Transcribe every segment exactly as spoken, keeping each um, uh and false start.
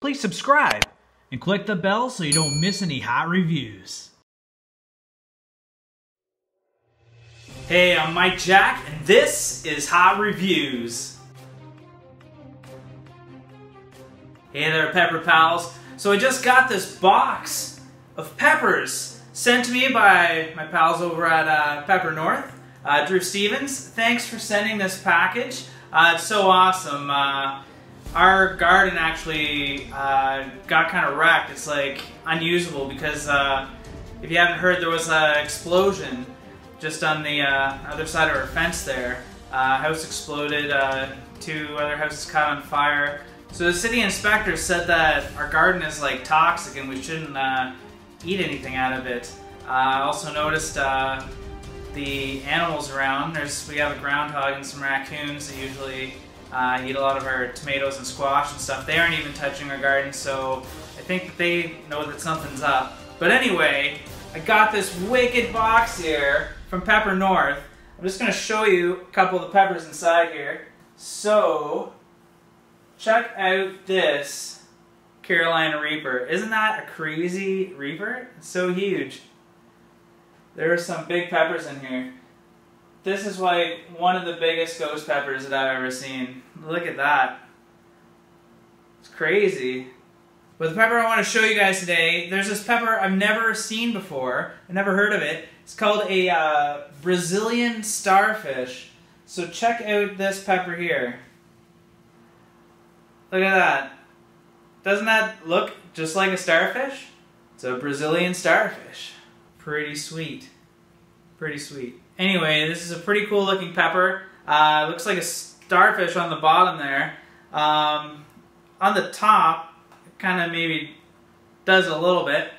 please subscribe and click the bell so you don't miss any hot reviews. Hey, I'm Mike Jack, and this is Hot Reviews. Hey there, Pepper Pals. So I just got this box of peppers sent to me by my pals over at uh, Pepper North, uh, Drew Stevens. Thanks for sending this package. Uh, it's so awesome. Uh, our garden actually uh, got kind of wrecked. It's like unusable because uh, if you haven't heard, there was an explosion just on the uh, other side of our fence there. Uh, house exploded, uh, two other houses caught on fire. So the city inspector said that our garden is like toxic and we shouldn't uh, eat anything out of it. Uh, I also noticed uh, the animals around. There's, we have a groundhog and some raccoons that usually uh, eat a lot of our tomatoes and squash and stuff. They aren't even touching our garden, so I think that they know that something's up. But anyway, I got this wicked box here from Pepper North. I'm just going to show you a couple of the peppers inside here. So, check out this Carolina Reaper. Isn't that a crazy Reaper? It's so huge. There are some big peppers in here. This is like one of the biggest ghost peppers that I've ever seen. Look at that. It's crazy. But the pepper I want to show you guys today, there's this pepper I've never seen before. I've never heard of it. It's called a uh, Brazilian starfish. So check out this pepper here. Look at that. Doesn't that look just like a starfish? It's a Brazilian starfish. Pretty sweet. Pretty sweet. Anyway, this is a pretty cool looking pepper. Uh, looks like a starfish on the bottom there. Um, on the top, kind of maybe does a little bit,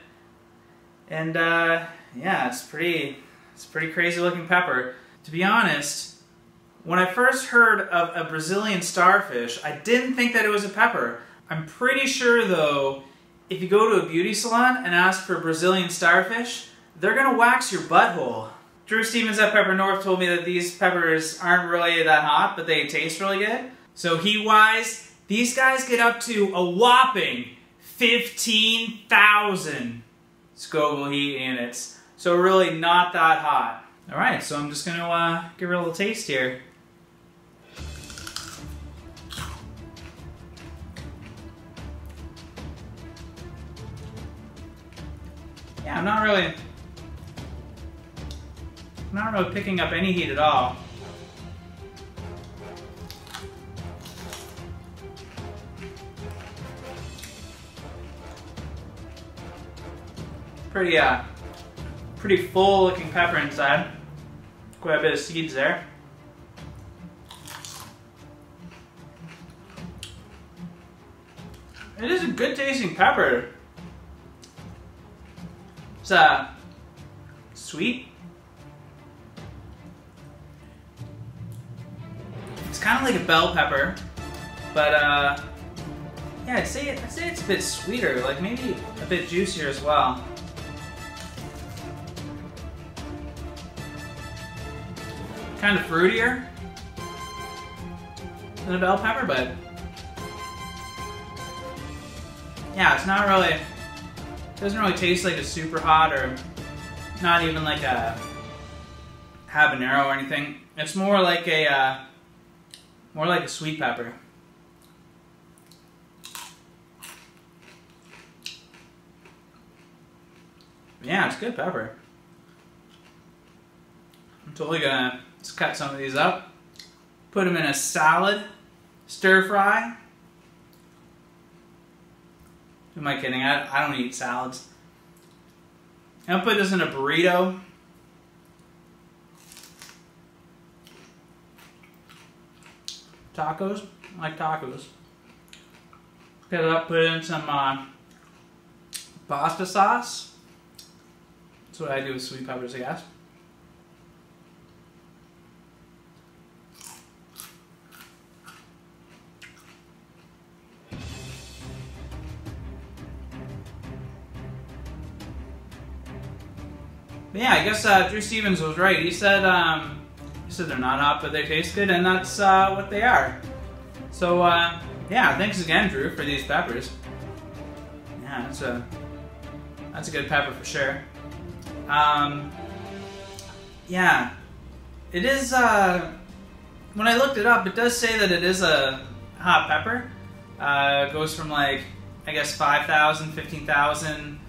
and uh, yeah, it's pretty it's pretty crazy looking pepper. To be honest, when I first heard of a Brazilian starfish, I didn't think that it was a pepper. I'm pretty sure though, if you go to a beauty salon and ask for Brazilian starfish, they're gonna wax your butthole. Drew Stevens at Pepper North told me that these peppers aren't really that hot, but they taste really good. So heat-wise, these guys get up to a whopping fifteen thousand Scoville heat units. So really not that hot. All right, so I'm just gonna uh, give it a little taste here. Yeah, I'm not really, I'm not really picking up any heat at all. Pretty, uh, pretty full looking pepper inside. Quite a bit of seeds there. It is a good tasting pepper. It's uh, sweet. It's kind of like a bell pepper, but uh, yeah, I'd say, I'd say it's a bit sweeter, like maybe a bit juicier as well. Kind of fruitier than a bell pepper, but yeah, it's not really, it doesn't really taste like a super hot or not even like a habanero or anything. It's more like a uh, more like a sweet pepper. Yeah, it's good pepper. I'm totally gonna just cut some of these up, put them in a salad, stir fry. Who am I kidding? I, I don't eat salads. I'll put this in a burrito. Tacos? I like tacos. Cut it up, put in some uh, pasta sauce. That's what I do with sweet peppers, I guess. But yeah, I guess uh, Drew Stevens was right. He said um, he said they're not hot, but they taste good, and that's uh, what they are. So uh, yeah, thanks again, Drew, for these peppers. Yeah, that's a, that's a good pepper for sure. Um, yeah, it is, uh, when I looked it up, it does say that it is a hot pepper. Uh, it goes from like, I guess five thousand, fifteen thousand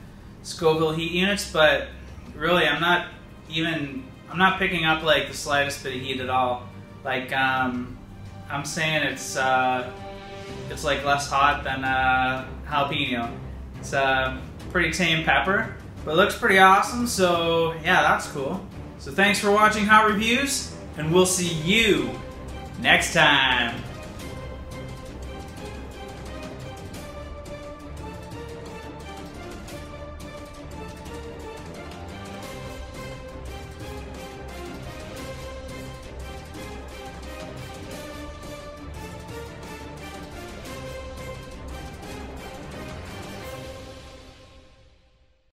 Scoville heat units, but really I'm not even, I'm not picking up like the slightest bit of heat at all. Like, um, I'm saying it's, uh, it's like less hot than uh, jalapeno. It's a pretty tame pepper, but it looks pretty awesome, so yeah, that's cool. So thanks for watching Hot Reviews, and we'll see you next time.